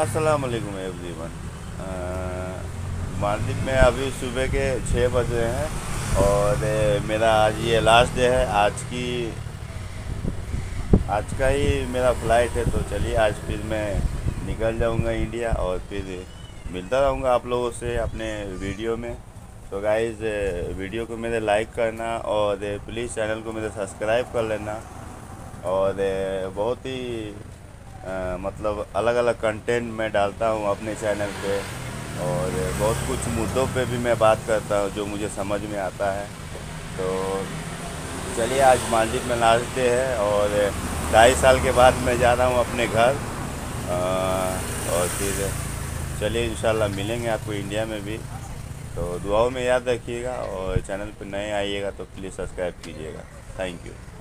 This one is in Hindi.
अस्सलाम वालेकुम एवरीवन। मालदीव में अभी सुबह के 6 बजे हैं और मेरा आज ये लास्ट डे है। आज का ही मेरा फ्लाइट है, तो चलिए आज फिर मैं निकल जाऊंगा इंडिया और फिर मिलता रहूंगा आप लोगों से अपने वीडियो में। तो गाइज़, वीडियो को मेरे लाइक करना और प्लीज़ चैनल को मेरे सब्सक्राइब कर लेना। और बहुत ही मतलब अलग अलग कंटेंट मैं डालता हूँ अपने चैनल पे और बहुत कुछ मुद्दों पे भी मैं बात करता हूँ जो मुझे समझ में आता है। तो चलिए, आज मालदीव में लास्ट डे है और 2.5 साल के बाद मैं जा रहा हूँ अपने घर। और फिर चलिए इंशाल्लाह मिलेंगे आपको इंडिया में भी। तो दुआओं में याद रखिएगा और चैनल पे नए आइएगा तो प्लीज़ सब्सक्राइब कीजिएगा। Thank you.